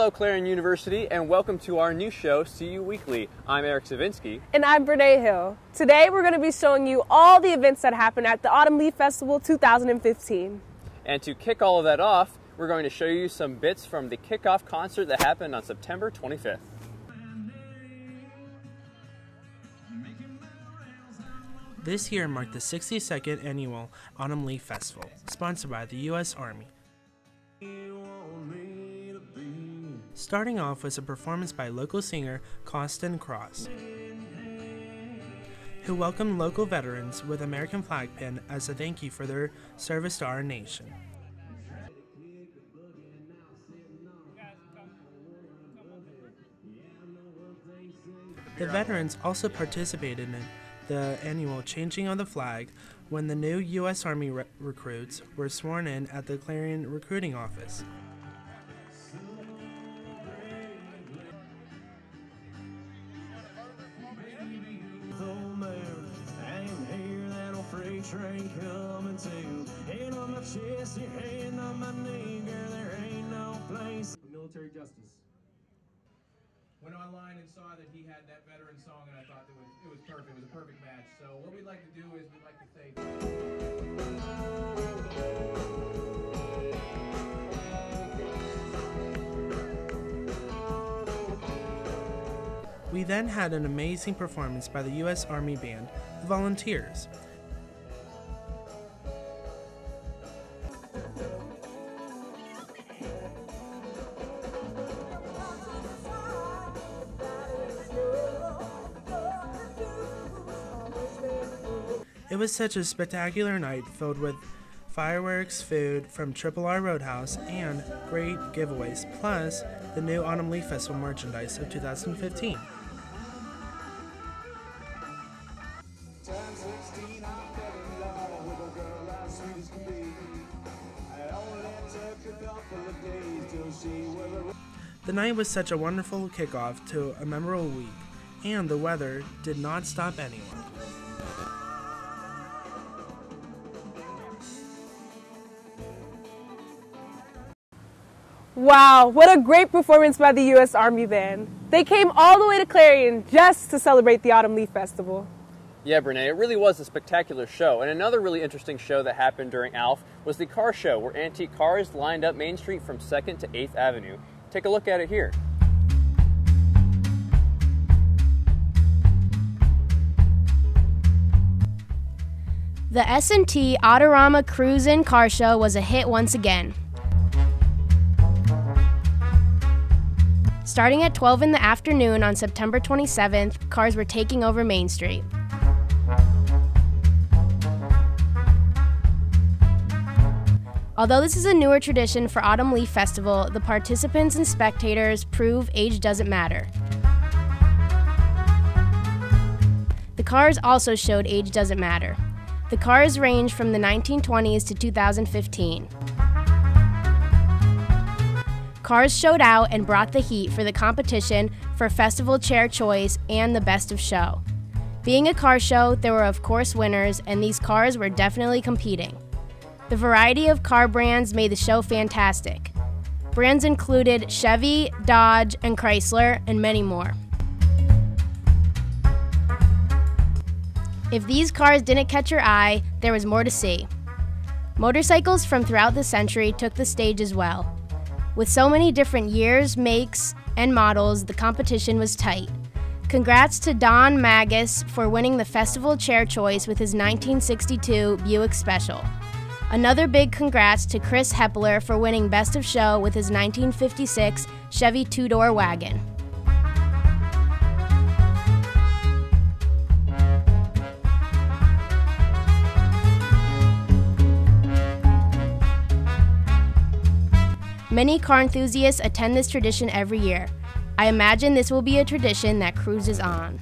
Hello, Clarion University, and welcome to our new show, CU Weekly. I'm Eric Zavinski. And I'm Brana Hill. Today, we're going to be showing you all the events that happened at the Autumn Leaf Festival 2015. And to kick all of that off, we're going to show you some bits from the kickoff concert that happened on September 25th. This year marked the 62nd annual Autumn Leaf Festival, sponsored by the U.S. Army. Starting off was a performance by local singer Coston Cross, who welcomed local veterans with American flag pin as a thank you for their service to our nation. The veterans also participated in the annual changing of the flag when the new U.S. Army recruits were sworn in at the Clarion Recruiting Office. Military justice. Went online and saw that he had that veteran song, and I thought that it was perfect. It was a perfect match. So what we'd like to do is we'd like to thank. We then had an amazing performance by the U.S. Army Band, the Volunteers. It was such a spectacular night filled with fireworks, food from Triple R Roadhouse, and great giveaways, plus the new Autumn Leaf Festival merchandise of 2015. The night was such a wonderful kickoff to a memorable week, and the weather did not stop anyone. Wow, what a great performance by the U.S. Army Band. They came all the way to Clarion just to celebrate the Autumn Leaf Festival. Yeah, Brana, it really was a spectacular show. And another really interesting show that happened during ALF was the car show, where antique cars lined up Main Street from 2nd to 8th Avenue. Take a look at it here. The S&T Autorama Cruise-In car show was a hit once again. Starting at 12 in the afternoon on September 27th, cars were taking over Main Street. Although this is a newer tradition for Autumn Leaf Festival, the participants and spectators prove age doesn't matter. The cars also showed age doesn't matter. The cars range from the 1920s to 2015. Cars showed out and brought the heat for the competition for Festival Chair Choice and the Best of Show. Being a car show, there were of course winners, and these cars were definitely competing. The variety of car brands made the show fantastic. Brands included Chevy, Dodge, and Chrysler, and many more. If these cars didn't catch your eye, there was more to see. Motorcycles from throughout the century took the stage as well. With so many different years, makes, and models, the competition was tight. Congrats to Don Magus for winning the Festival Chair Choice with his 1962 Buick Special. Another big congrats to Chris Heppler for winning Best of Show with his 1956 Chevy two-door wagon. Many car enthusiasts attend this tradition every year. I imagine this will be a tradition that cruises on.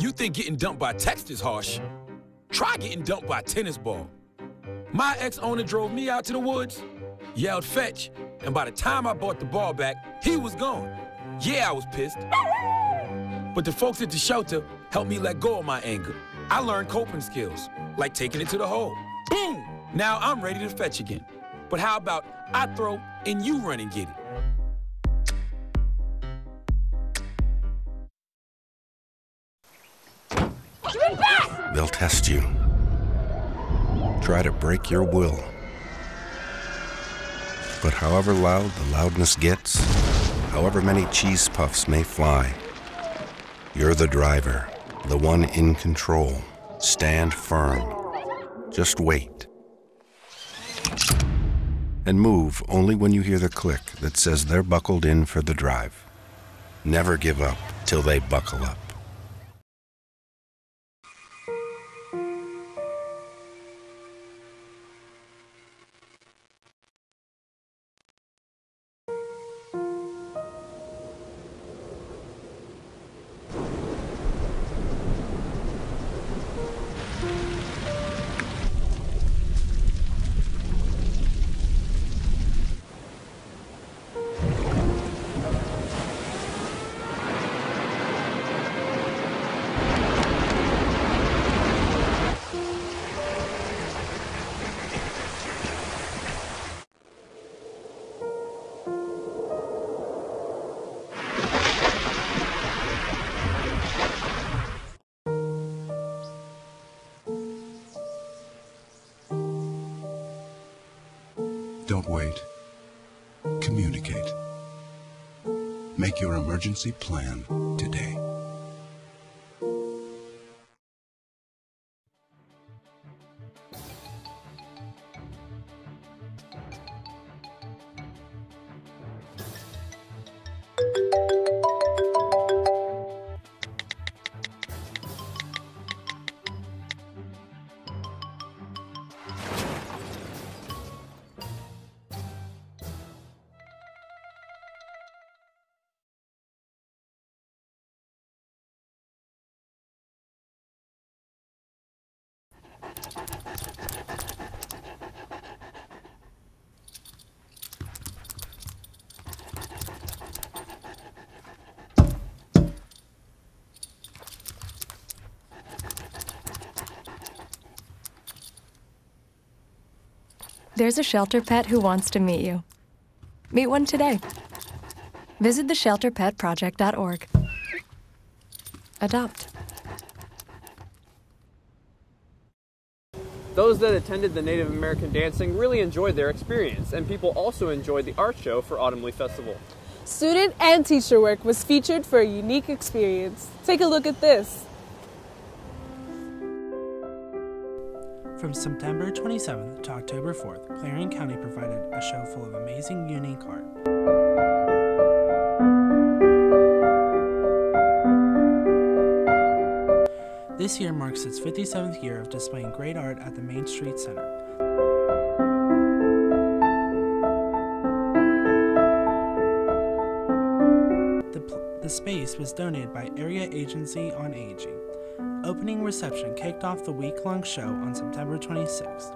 You you think getting dumped by text is harsh, try getting dumped by a tennis ball. My ex-owner drove me out to the woods, yelled fetch, and by the time I bought the ball back, he was gone. Yeah, I was pissed. But the folks at the shelter helped me let go of my anger. I learned coping skills, like taking it to the hole. Boom! Now I'm ready to fetch again. But how about I throw and you run and get it? They'll test you, try to break your will. But however loud the loudness gets, however many cheese puffs may fly, you're the driver, the one in control. Stand firm. Just wait. And move only when you hear the click that says they're buckled in for the drive. Never give up till they buckle up. Emergency plan today. There's a shelter pet who wants to meet you. Meet one today. Visit theshelterpetproject.org. Adopt. Those that attended the Native American dancing really enjoyed their experience, and people also enjoyed the art show for Autumn Leaf Festival. Student and teacher work was featured for a unique experience. Take a look at this. From September 27th to October 4th, Clarion County provided a show full of amazing, unique art. This year marks its 57th year of displaying great art at the Main Street Center. The space was donated by Area Agency on Aging. Opening reception kicked off the week-long show on September 26th.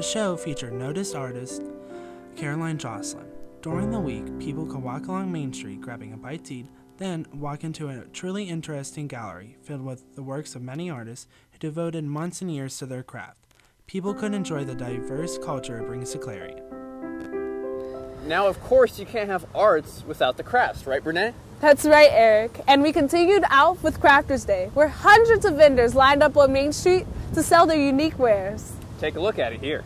The show featured noticed artist Caroline Jocelyn. During the week, people could walk along Main Street grabbing a bite to eat, then walk into a truly interesting gallery filled with the works of many artists who devoted months and years to their craft. People could enjoy the diverse culture it brings to Clarion. Now, of course, you can't have arts without the crafts, right, Brana? That's right, Eric. And we continued out with Crafters Day, where hundreds of vendors lined up on Main Street to sell their unique wares. Take a look at it here.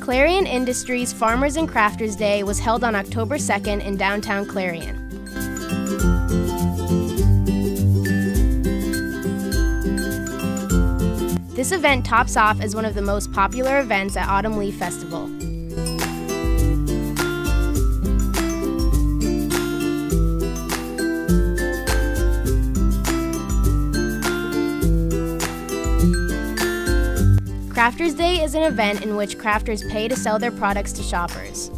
Clarion Industries Farmers and Crafters Day was held on October 2nd in downtown Clarion. This event tops off as one of the most popular events at Autumn Leaf Festival. Crafters Day is an event in which crafters pay to sell their products to shoppers.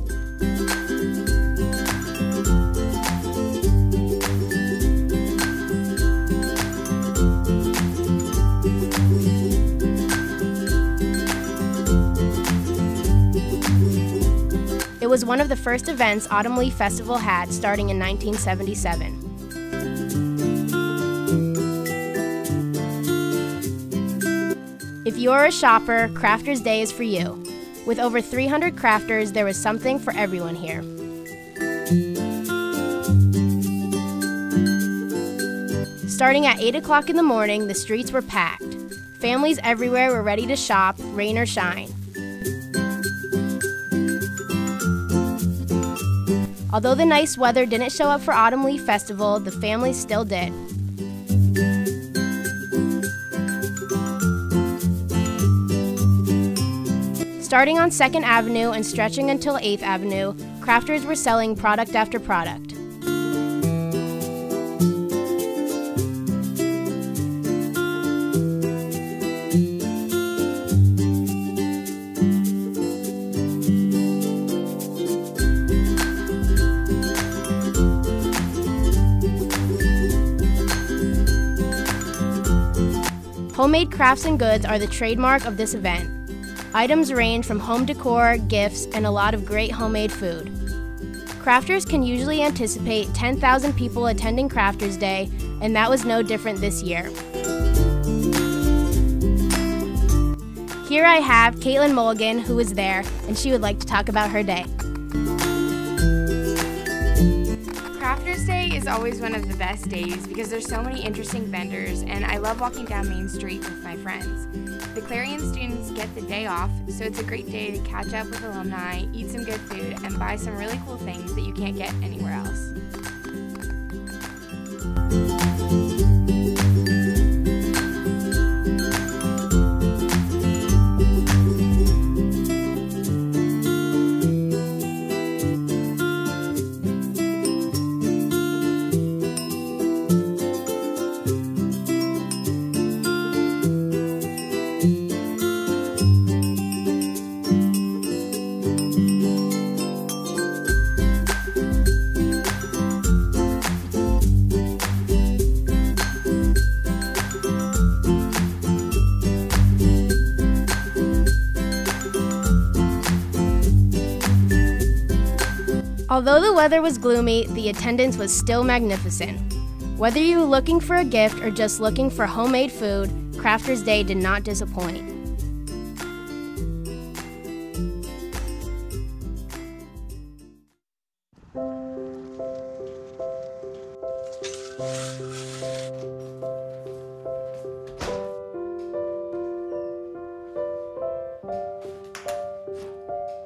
It was one of the first events Autumn Leaf Festival had, starting in 1977. If you're a shopper, Crafters Day is for you. With over 300 crafters, there was something for everyone here. Starting at 8 o'clock in the morning, the streets were packed. Families everywhere were ready to shop, rain or shine. Although the nice weather didn't show up for Autumn Leaf Festival, the families still did. Starting on 2nd Avenue and stretching until 8th Avenue, crafters were selling product after product. Homemade crafts and goods are the trademark of this event. Items range from home decor, gifts, and a lot of great homemade food. Crafters can usually anticipate 10,000 people attending Crafters Day, and that was no different this year. Here I have Kaitlyn Mulligan, who was there, and she would like to talk about her day. Crafters Day is always one of the best days because there's so many interesting vendors, and I love walking down Main Street with my friends. The Clarion students get the day off, so it's a great day to catch up with alumni, eat some good food, and buy some really cool things that you can't get anywhere else. Although the weather was gloomy, the attendance was still magnificent. Whether you were looking for a gift or just looking for homemade food, Crafters Day did not disappoint.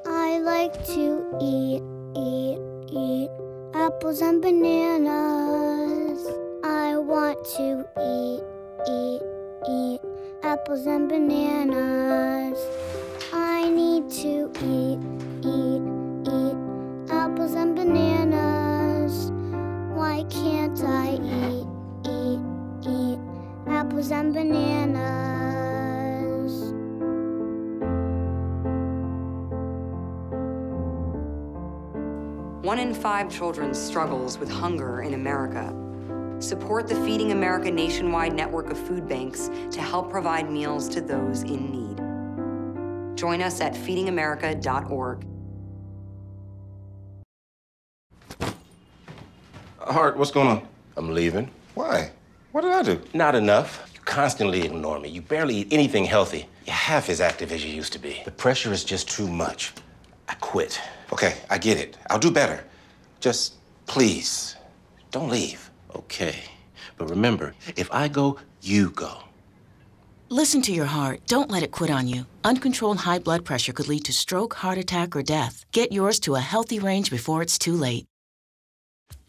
I like to eat apples and bananas. I want to eat apples and bananas. I need to eat apples and bananas. Why can't I eat apples and bananas? One in five children struggles with hunger in America. support the Feeding America nationwide network of food banks to help provide meals to those in need. Join us at feedingamerica.org. Hart, what's going on? I'm leaving. Why? What did I do? Not enough. You constantly ignore me. You barely eat anything healthy. You're half as active as you used to be. The pressure is just too much. I quit. Okay, I get it. I'll do better. Just please, don't leave. Okay, but remember, if I go, you go. Listen to your heart. Don't let it quit on you. Uncontrolled high blood pressure could lead to stroke, heart attack, or death. Get yours to a healthy range before it's too late.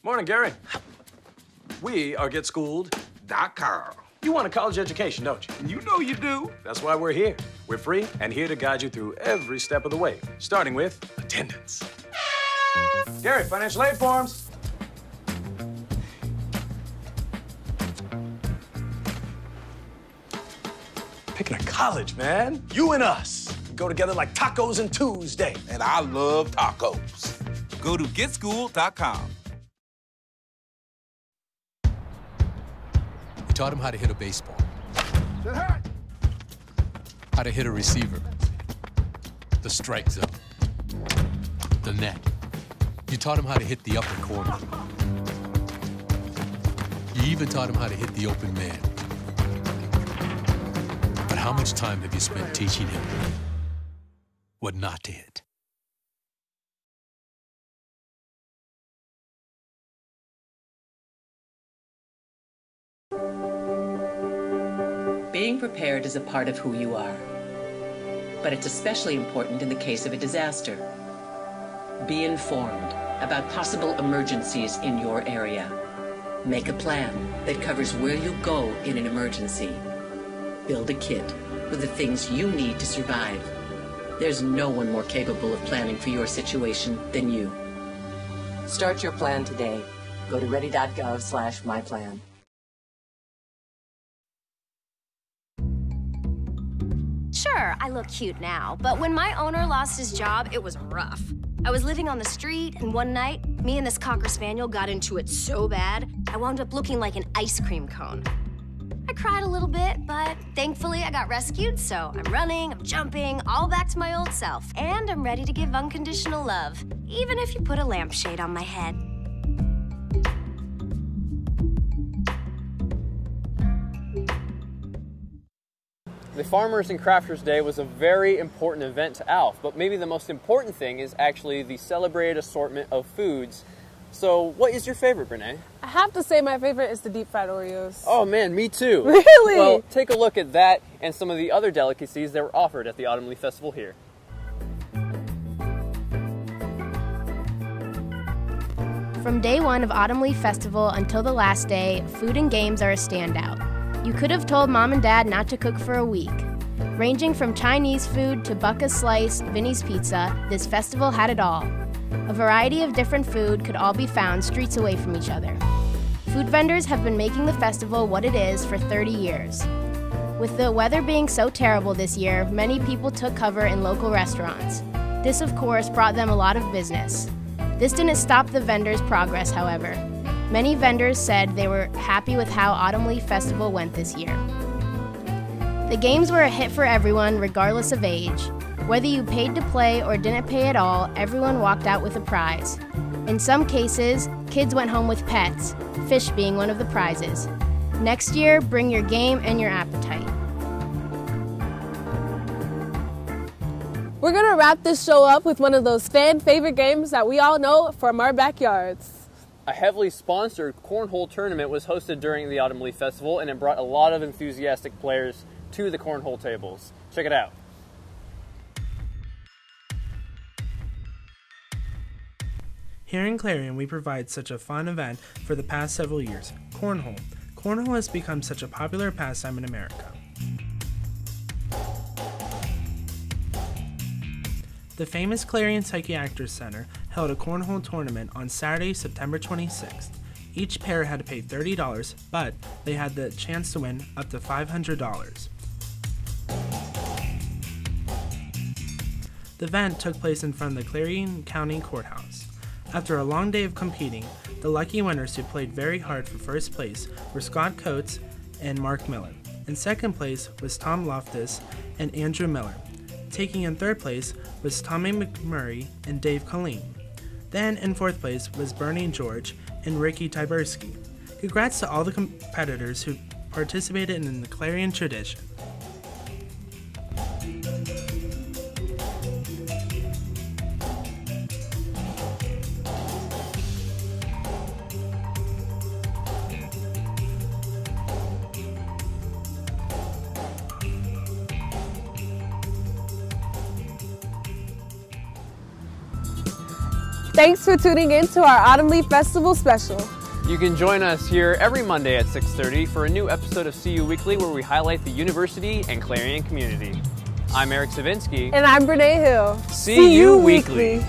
Morning, Gary. We are GetSchooled.com. You want a college education, don't you? You know you do. That's why we're here. We're free and here to guide you through every step of the way, starting with attendance. Gary, financial aid forms. Picking a college, man. You and us. We go together like tacos and Tuesday. And I love tacos. Go to GetSchooled.com. Taught him how to hit a baseball, how to hit a receiver, the strike zone, the net. You taught him how to hit the upper corner. You even taught him how to hit the open man. But how much time have you spent teaching him what not to hit? Being prepared is a part of who you are, but it's especially important in the case of a disaster. Be informed about possible emergencies in your area. Make a plan that covers where you go in an emergency. Build a kit with the things you need to survive. There's no one more capable of planning for your situation than you. Start your plan today. Go to ready.gov/myplan. Sure, I look cute now, but when my owner lost his job, it was rough. I was living on the street, and one night, me and this Cocker Spaniel got into it so bad, I wound up looking like an ice cream cone. I cried a little bit, but thankfully I got rescued, so I'm running, I'm jumping, all back to my old self, and I'm ready to give unconditional love, even if you put a lampshade on my head. The Farmers and Crafters Day was a very important event to ALF, but maybe the most important thing is actually the celebrated assortment of foods. So what is your favorite, Brene? I have to say my favorite is the deep-fried Oreos. Oh man, me too. Really? Well, take a look at that and some of the other delicacies that were offered at the Autumn Leaf Festival here. From day one of Autumn Leaf Festival until the last day, food and games are a standout. You could have told Mom and Dad not to cook for a week. Ranging from Chinese food to Bucca's Slice, Vinny's Pizza, this festival had it all. A variety of different food could all be found streets away from each other. Food vendors have been making the festival what it is for 30 years. With the weather being so terrible this year, many people took cover in local restaurants. This, of course, brought them a lot of business. This didn't stop the vendors' progress, however. Many vendors said they were happy with how Autumn Leaf Festival went this year. The games were a hit for everyone, regardless of age. Whether you paid to play or didn't pay at all, everyone walked out with a prize. In some cases, kids went home with pets, fish being one of the prizes. Next year, bring your game and your appetite. We're gonna wrap this show up with one of those fan favorite games that we all know from our backyards. A heavily sponsored cornhole tournament was hosted during the Autumn Leaf Festival, and it brought a lot of enthusiastic players to the cornhole tables. Check it out. Here in Clarion, we provide such a fun event for the past several years, cornhole. Cornhole has become such a popular pastime in America. The famous Clarion Psychiatric Center held a cornhole tournament on Saturday, September 26th. Each pair had to pay $30, but they had the chance to win up to $500. The event took place in front of the Clarion County Courthouse. After a long day of competing, the lucky winners who played very hard for first place were Scott Coates and Mark Miller. In second place was Tom Loftus and Andrew Miller. Taking in third place was Tommy McMurray and Dave Killeen. Then in fourth place was Bernie George and Ricky Tyberski. Congrats to all the competitors who participated in the Clarion tradition. Thanks for tuning in to our Autumn Leaf Festival special. You can join us here every Monday at 6:30 for a new episode of CU Weekly where we highlight the university and Clarion community. I'm Eric Zavinski. And I'm Brana Hill. CU Weekly.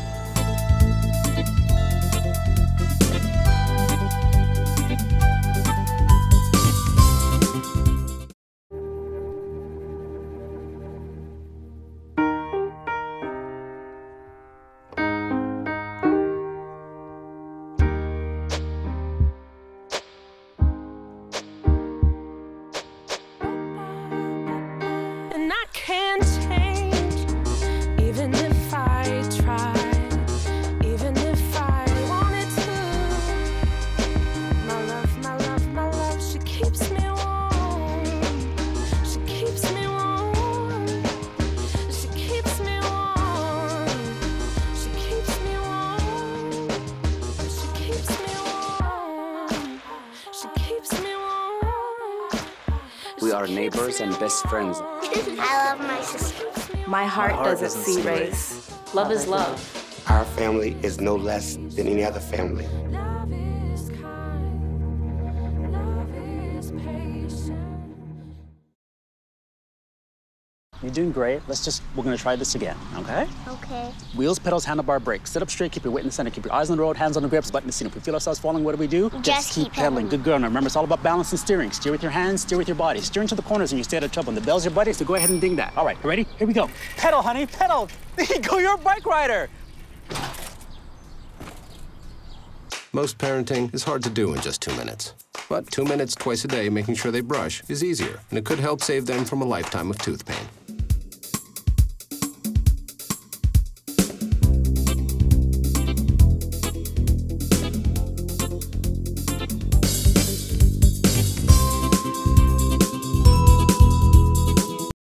And best friends. I love my sister. My heart doesn't see race. Love is love. Our family is no less than any other family. Love is kind. Love is patient. You're doing great. We're gonna try this again, okay? Okay. Wheels, pedals, handlebar, brakes. Sit up straight, keep your weight in the center, keep your eyes on the road, hands on the grips, butt in the seat. If we feel ourselves falling, what do we do? Just keep pedaling. Good girl. Now remember, it's all about balance and steering. Steer with your hands, steer with your body. Steer into the corners and you stay out of trouble. And the bell's your buddy, so go ahead and ding that. All right, ready? Here we go. Pedal, honey, pedal. There you go, you're a bike rider. Most parenting is hard to do in just 2 minutes. But 2 minutes twice a day making sure they brush is easier, and it could help save them from a lifetime of tooth pain.